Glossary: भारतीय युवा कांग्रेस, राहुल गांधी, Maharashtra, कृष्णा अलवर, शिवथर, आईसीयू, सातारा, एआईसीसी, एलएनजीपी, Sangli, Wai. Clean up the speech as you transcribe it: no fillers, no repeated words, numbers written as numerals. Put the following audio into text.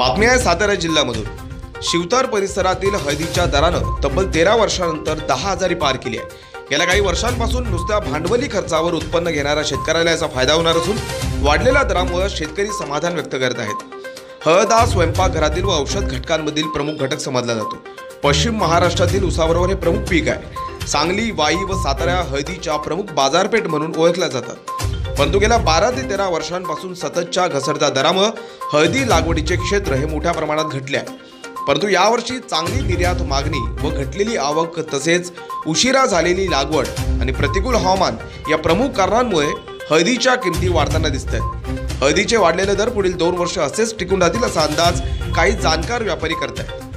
बातमी आहे सातारा जिल्ह्यामधून। शिवथर परिसरातील हळदीच्या दरानं तब्बल 13 वर्षांनंतर 10,000 पार केली आहे। गेल्या काही वर्षांपासून नुसत्या भांडवली खर्चावर उत्पन्न घेणाऱ्या शेतकऱ्याला याचा फायदा होणार असून वाढलेल्या दरामुळे शेतकरी समाधान व्यक्त करत आहेत। हळद हा स्वयंपाकघरातील व औषध घटकांमधील प्रमुख घटक समजला जातो। पश्चिम महाराष्ट्रातील उसाबरोबर हे प्रमुख पीक आहे। सांगली, वाई व सातारा हळदीच्या प्रमुख बाजारपेठ म्हणून ओळखल्या जातात। परंतु गेल्या 12 ते 13 वर्षांपासून सततच्या घसरत्या दरामुळे हळदी लागवडीचे क्षेत्र हे मोठ्या प्रमाणात घटले आहे। परंतु यावर्षी चांगली निर्यात मागणी व घटलेली आवक तसेच उशिरा झालेली लागवड आणि प्रतिकूल हवामान या प्रमुख कारणांमुळे हळदीच्या किमती वाढताना दिसत आहेत। हळदीचे वाढलेले दर पुढील 2 वर्ष असेच टिकून राहतील असा अंदाज काही जाणकार व्यापारी करत आहेत।